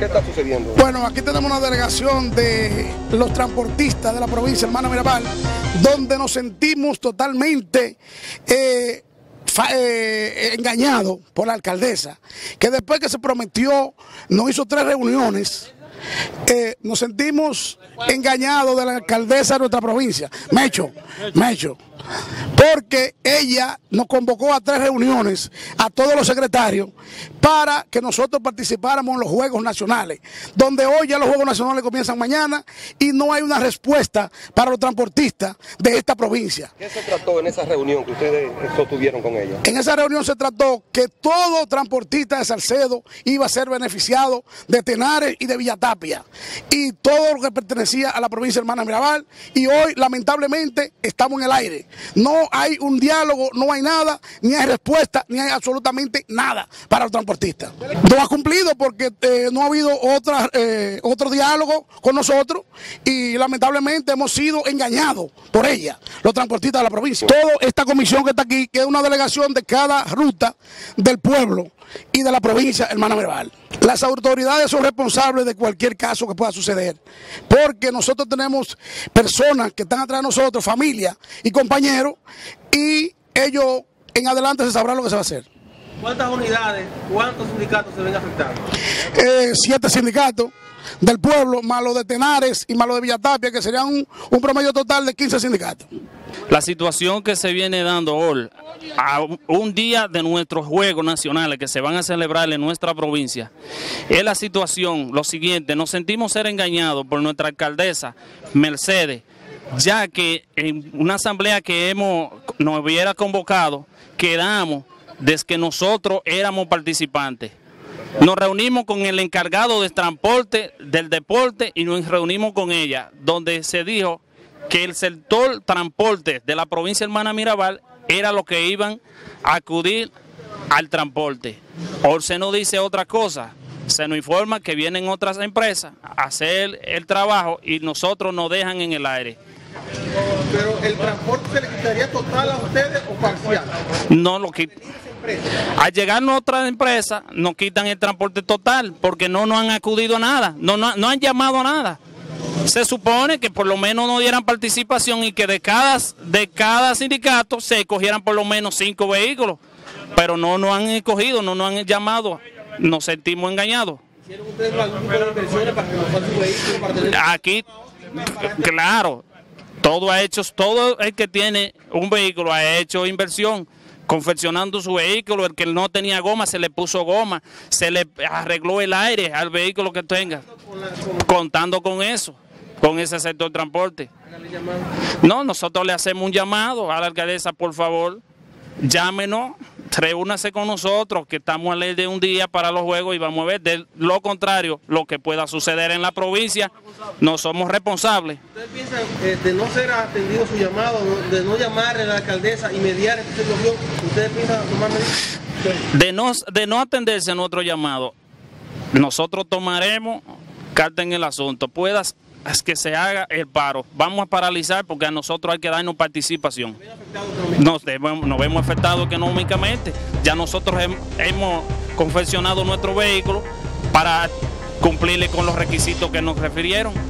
¿Qué está sucediendo? Bueno, aquí tenemos una delegación de los transportistas de la provincia Hermanas Mirabal, donde nos sentimos totalmente engañados por la alcaldesa, que después que se prometió, nos hizo 3 reuniones. Nos sentimos engañados de la alcaldesa de nuestra provincia, Mecho, porque ella nos convocó a 3 reuniones a todos los secretarios para que nosotros participáramos en los Juegos Nacionales, donde hoy ya los Juegos Nacionales comienzan mañana y no hay una respuesta para los transportistas de esta provincia. ¿Qué se trató en esa reunión que ustedes sostuvieron con ella? En esa reunión se trató que todo transportista de Salcedo iba a ser beneficiado, de Tenares y de Villa Tapia, y todo lo que pertenecía a la provincia Hermanas Mirabal, y hoy lamentablemente estamos en el aire. No hay un diálogo, no hay nada, ni hay respuesta, ni hay absolutamente nada para los transportistas. No ha cumplido porque no ha habido otro diálogo con nosotros y lamentablemente hemos sido engañados por ella, los transportistas de la provincia. Toda esta comisión que está aquí, que es una delegación de cada ruta del pueblo y de la provincia Hermanas Mirabal. Las autoridades son responsables de cualquier caso que pueda suceder, porque nosotros tenemos personas que están atrás de nosotros, familia y compañeros, y ellos en adelante se sabrá lo que se va a hacer. ¿Cuántas unidades, cuántos sindicatos se ven afectados? 7 sindicatos del pueblo, más los de Tenares y más los de Villa Tapia, que serían un promedio total de 15 sindicatos. La situación que se viene dando hoy, a un día de nuestros Juegos Nacionales que se van a celebrar en nuestra provincia, es la situación, lo siguiente: nos sentimos ser engañados por nuestra alcaldesa Mercedes, ya que en una asamblea que nos hubiera convocado, quedamos desde que nosotros éramos participantes. Nos reunimos con el encargado de transporte del deporte y nos reunimos con ella, donde se dijo que el sector transporte de la provincia Hermanas Mirabal era lo que iban a acudir al transporte. Hoy se nos dice otra cosa, se nos informa que vienen otras empresas a hacer el trabajo y nosotros nos dejan en el aire. ¿Pero el transporte se le quitaría total a ustedes o parcial? No lo quitan. Al llegarnos otras empresas nos quitan el transporte total porque no nos han acudido a nada, no han llamado a nada. Se supone que por lo menos nos dieran participación y que de cada sindicato se escogieran por lo menos 5 vehículos, pero no nos han escogido, no nos han llamado, nos sentimos engañados. Aquí, claro, todo el que tiene un vehículo ha hecho inversión, confeccionando su vehículo. El que no tenía goma se le puso goma, se le arregló el aire al vehículo que tenga, contando con eso, con ese sector de transporte. No, nosotros le hacemos un llamado a la alcaldesa: por favor, llámenos, reúnase con nosotros, que estamos a ley de un día para los juegos y vamos a ver. De lo contrario, lo que pueda suceder en la provincia, no somos responsables. ¿Usted piensa de no ser atendido su llamado, de no llamar a la alcaldesa y mediar esta situación, ustedes piensan tomar medidas? De no atenderse a nuestro llamado, nosotros tomaremos carta en el asunto. Puedas que se haga el paro, vamos a paralizar porque a nosotros hay que darnos participación. Nos vemos afectados económicamente, ya nosotros hemos confeccionado nuestro vehículo para cumplirle con los requisitos que nos refirieron.